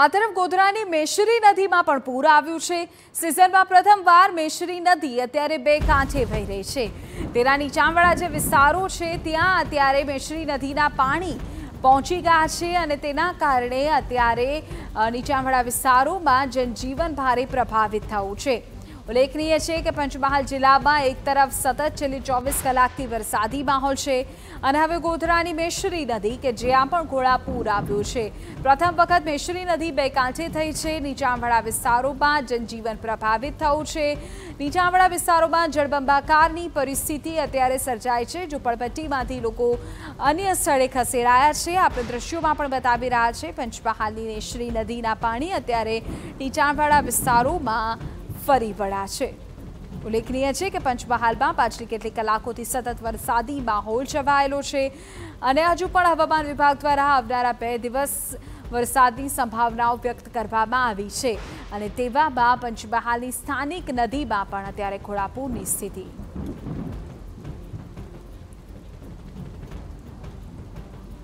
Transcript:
आ तरफ गोधरानी मेशरी नदी में पण पूर आव्युं छे। सीजन में प्रथमवार मेशरी नदी अत्यारे बे कांठे वही रही है। तेरा नीचाणवाळा जे विस्तारों छे त्यां अत्यारे मेशरी नदीना पाणी पहुंची गया है और तेना कारणे अत्यारे नीचाणवाळा विस्तारों में जनजीवन भारे प्रभावित थयुं छे। उल्लेखनीय है कि पंचमहाल जिला में एक तरफ सतत छेल्ली 24 कलाकथी वरसादी माहोल है और हवे गोधरानी मेशरी नदी के ज्यां पण घोड़ापूर आव्युं छे। प्रथम वखत मेशरी नदी बे कांठे थई है। नीचाणवाळा विस्तारों में जनजीवन प्रभावित थयुं छे। नीचाणवाळा विस्तारों में जळबंबाकारनी परिस्थिति अत्यारे सर्जाई है। झूंपड़पट्टीमांथी लोको अन्य स्थळे खसेड़ाया है। आपणे दृश्योमां पण बतावी रह्या छे। पंचमहालनी मेशरी नदीना पाणी अत्यारे नीचाणवाळा विस्तारों में फरी वड़ा छे। उल्लेखनीय है कि पंचमहाल में पाछली केटली कलाकों थी सतत वरसादी माहोल छवायेलो छे अने हजू पण हवामान विभाग द्वारा आवनारा 2 दिवस वरसादनी संभावनाओं व्यक्त करवामां आवी छे अने तेवामां पंचमहालनी स्थानिक नदी में पण अत्यारे घोड़ापूरनी स्थिति।